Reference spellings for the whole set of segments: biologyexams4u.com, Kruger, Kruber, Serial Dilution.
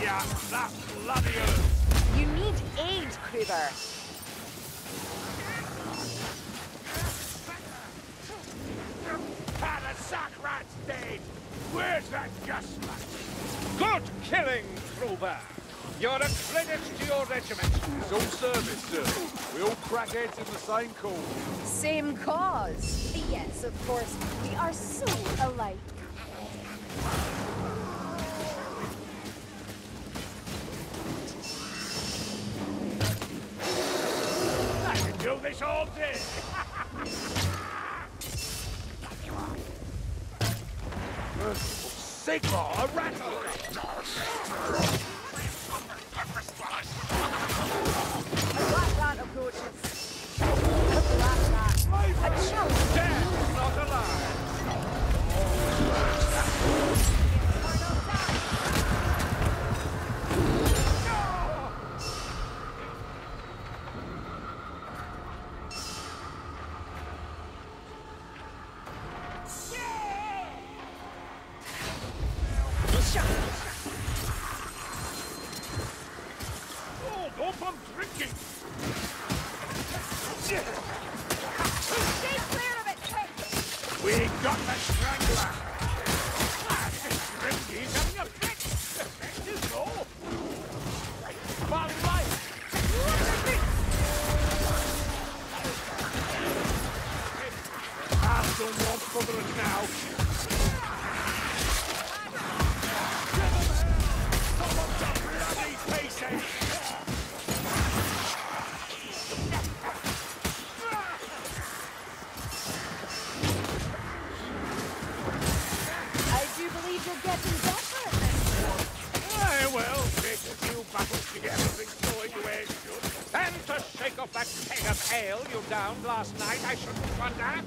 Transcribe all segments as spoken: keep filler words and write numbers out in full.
Yeah, that bloody earth. You need aid, Kruger. Ah, the sack rat's dead. Where's that gas rat? Good killing, Kruger. You're a credit to your regiment. It's all service, sir. We all crack heads in the same cause. Same cause? Yes, of course. We are so alike. Do this all day. Sigma, a rattle. A black rat approaches. A black rat. A chunk. Death is not alive. Down last night, I shouldn't wonder.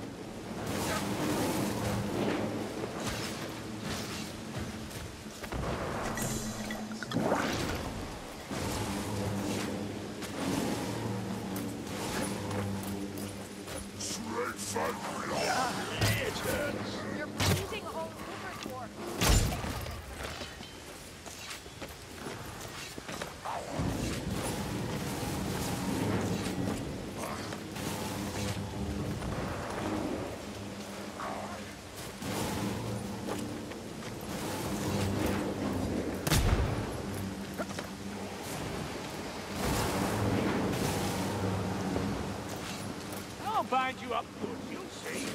Bind you up good, you'll see.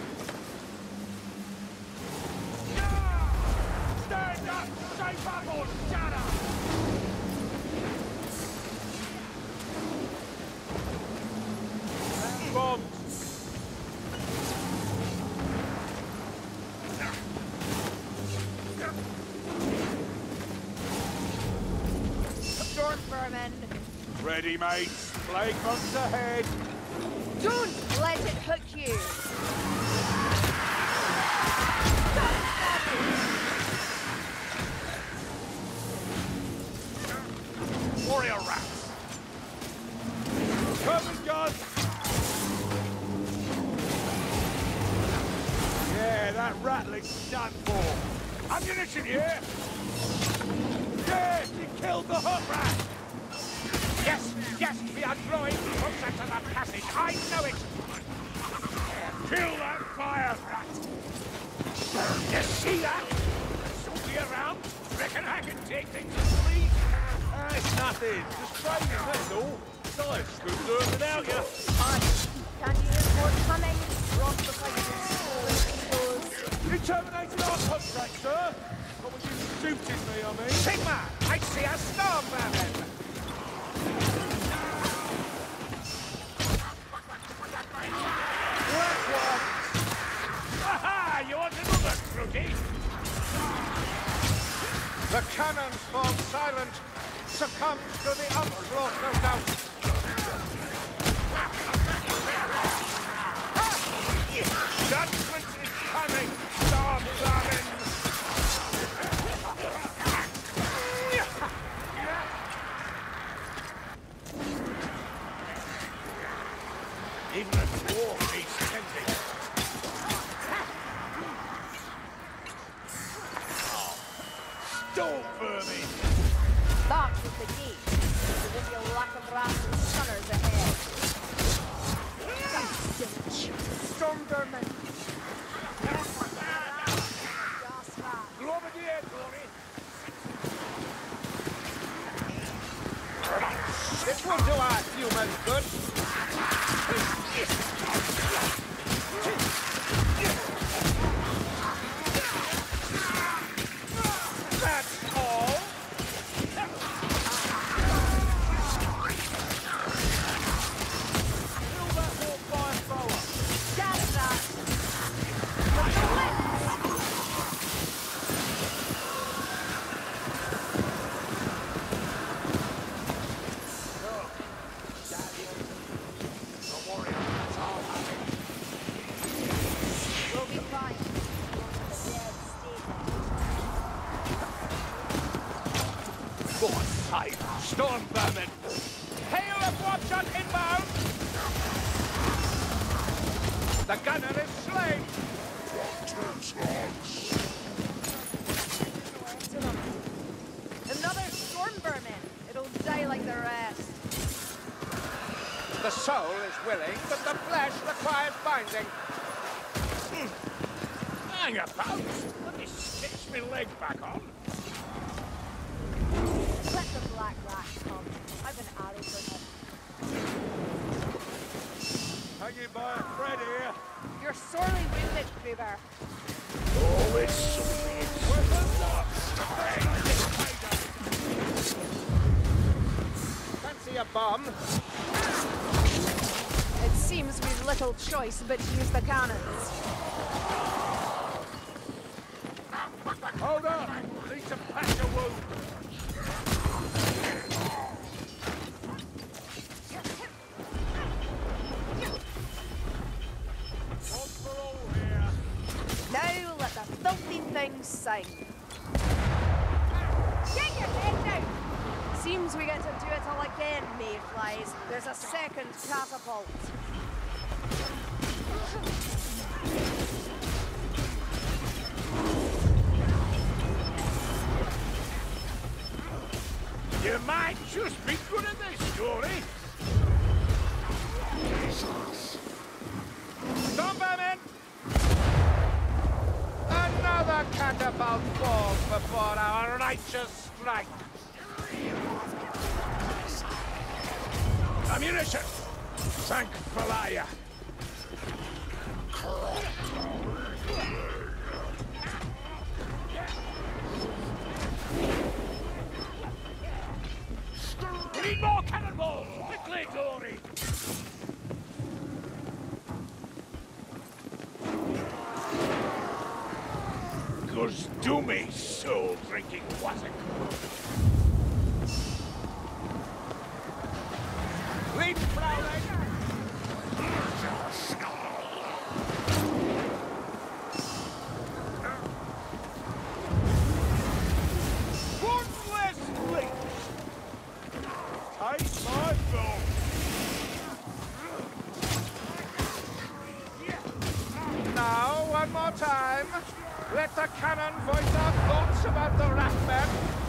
Yeah! Stand up, shape up, or shut up! And bombs! Short, vermin! Ready, mates. Plague monster ahead! Don't let it hook you! Don't stop it! Warrior rats! Come and guard! Yeah, that rattling's done for! Ammunition here! Yes, he killed the hook rat! Yes, yes, we are drawing closer to the passage. I know it. Kill that fire rat. You see that? Shoot me around. Reckon I can take things asleep. Ah, it's nothing. Just training, that's all. Life's good to do it without you. Hi. Can you report coming? Rock the places. You terminated our contract, sir. What were you shooting me, I mean? Sigma, I see a storm man. The cannons fall silent, succumbed to the onslaught, no doubt. Judgment is coming, Storm Vermin! This will do our humans good. That's all. Kruber will fire forward. Got it, that. Storm vermin! Hail of watch inbound! The gunner is slain! Another storm vermin! It'll die like the rest. The soul is willing, but the flesh requires binding. Mm. Hang about! Let me stitch my leg back on. Let the black rat come. I've been alley for him. Hanging by a thread here. You're sorely wounded, Kruger. Oh, it's so big. We're not starting. Fancy a bomb? It seems we've little choice but to use the cannons. Hold on! Need to patch a wound! Sing. Get your head down! Seems we get to do it all again, Mayflies. There's a second catapult. You might just be good at this story. Stop, man! Another catapult falls before our righteous strike. Ammunition! Sank Malaya! We need more cannonballs! Quickly, glory! Do me soul drinking water. Leap, Prowling! One less leap! Take my bone! Now, one more time. Let the cannon voice our thoughts about the rat men.